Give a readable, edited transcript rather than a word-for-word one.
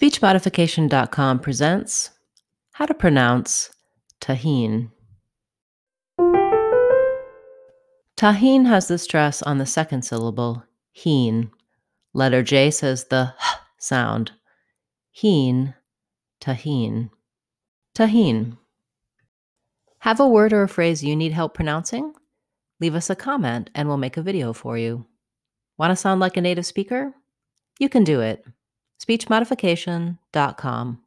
SpeechModification.com presents How to Pronounce Tajín. Tajín has the stress on the second syllable, heen. Letter J says the h sound. Heen, tajín. Tajín. Have a word or a phrase you need help pronouncing? Leave us a comment and we'll make a video for you. Want to sound like a native speaker? You can do it. SpeechModification.com